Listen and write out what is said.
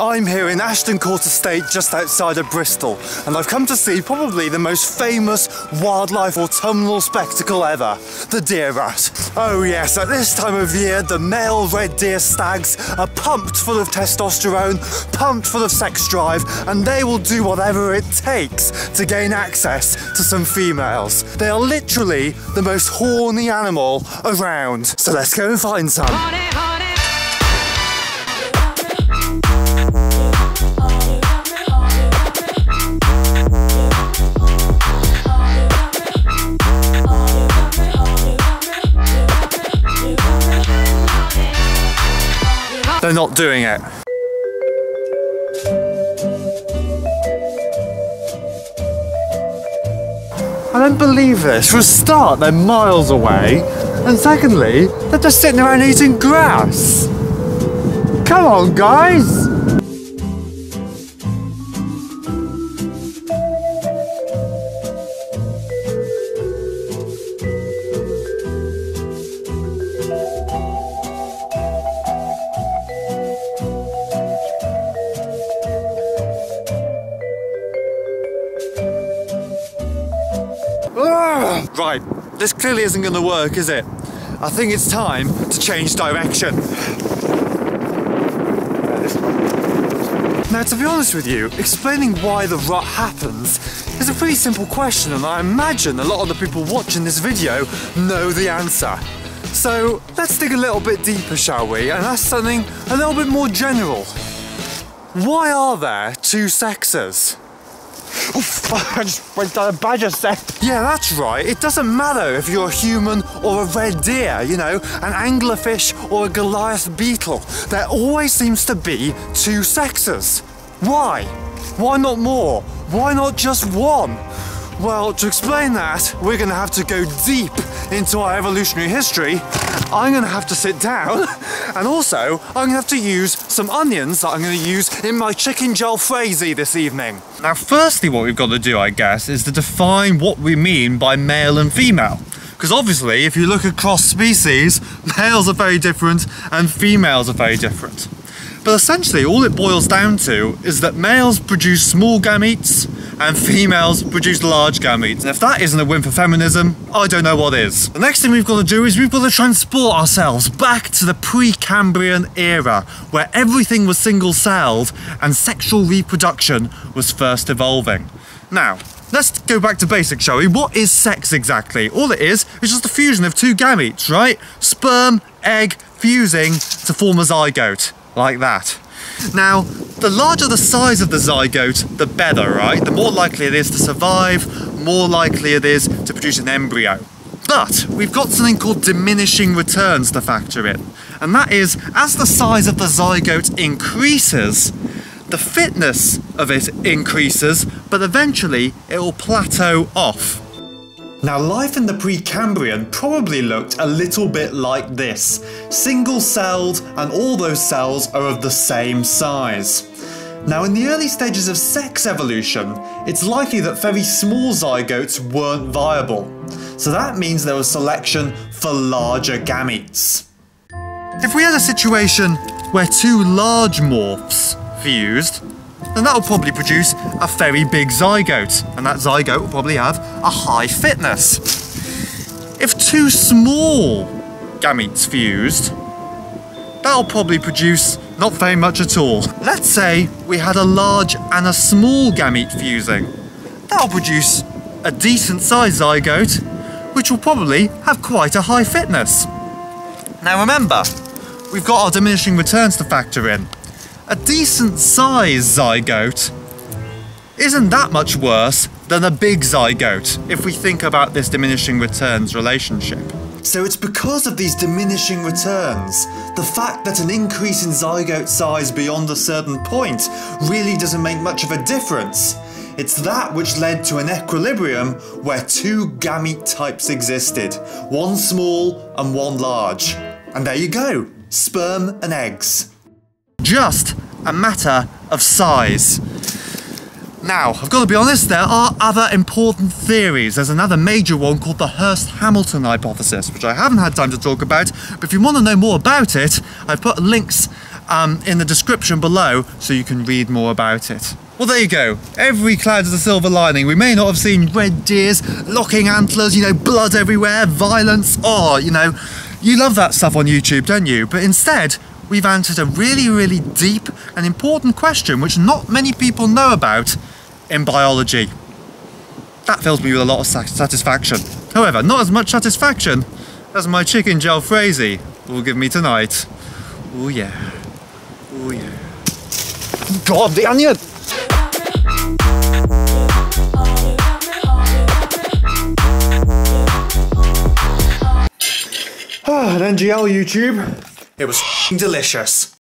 I'm here in Ashton Court Estate just outside of Bristol, and I've come to see probably the most famous wildlife autumnal spectacle ever, the deer rat. Oh yes, at this time of year the male red deer stags are pumped full of testosterone, pumped full of sex drive, and they will do whatever it takes to gain access to some females. They are literally the most horny animal around, so let's go and find some. They're not doing it. I don't believe this. For a start, they're miles away, and secondly, they're just sitting around eating grass. Come on, guys! Right, this clearly isn't going to work, is it? I think it's time to change direction. Now, to be honest with you, explaining why the rut happens is a pretty simple question, and I imagine a lot of the people watching this video know the answer. So let's dig a little bit deeper, shall we, and ask something a little bit more general. Why are there two sexes? Oof, I just went down a badger set. Yeah, that's right. It doesn't matter if you're a human or a red deer, you know, an anglerfish or a Goliath beetle. There always seems to be two sexes. Why? Why not more? Why not just one? Well, to explain that, we're going to have to go deep into our evolutionary history. I'm going to have to sit down, and also I'm going to have to use some onions that I'm going to use in my chicken jalfrezi this evening. Now, firstly, what we've got to do, I guess, is to define what we mean by male and female. Because obviously, if you look across species, males are very different and females are very different. But essentially, all it boils down to is that males produce small gametes, and females produce large gametes. And if that isn't a win for feminism, I don't know what is. The next thing we've got to do is we've got to transport ourselves back to the Precambrian era, where everything was single-celled and sexual reproduction was first evolving. Now, let's go back to basics, shall we? What is sex exactly? All it is just a fusion of two gametes, right? Sperm, egg, fusing to form a zygote, like that. Now, the larger the size of the zygote, the better, right? The more likely it is to survive, more likely it is to produce an embryo. But we've got something called diminishing returns to factor in. And that is, as the size of the zygote increases, the fitness of it increases, but eventually it will plateau off. Now, life in the Precambrian probably looked a little bit like this. Single-celled, and all those cells are of the same size. Now, in the early stages of sex evolution, it's likely that very small zygotes weren't viable. So that means there was selection for larger gametes. If we had a situation where two large morphs fused, then that will probably produce a very big zygote, and that zygote will probably have a high fitness. If two small gametes fused, that'll probably produce not very much at all. Let's say we had a large and a small gamete fusing. That'll produce a decent sized zygote, which will probably have quite a high fitness. Now remember, we've got our diminishing returns to factor in. A decent sized zygote isn't that much worse than a big zygote if we think about this diminishing returns relationship. So it's because of these diminishing returns, the fact that an increase in zygote size beyond a certain point really doesn't make much of a difference. It's that which led to an equilibrium where two gamete types existed, one small and one large. And there you go, sperm and eggs. Just a matter of size. Now, I've got to be honest, there are other important theories. There's another major one called the Hurst-Hamilton hypothesis, which I haven't had time to talk about, but if you want to know more about it, I've put links in the description below so you can read more about it. Well, there you go. Every cloud has a silver lining. We may not have seen red deers, locking antlers, you know, blood everywhere, violence. Oh, you know, you love that stuff on YouTube, don't you? But instead, we've answered a really, really deep and important question which not many people know about in biology. That fills me with a lot of satisfaction. However, not as much satisfaction as my chicken jalfrezi will give me tonight. Oh yeah. Oh yeah. God, the onion! Ah, an NGL YouTube. It was delicious.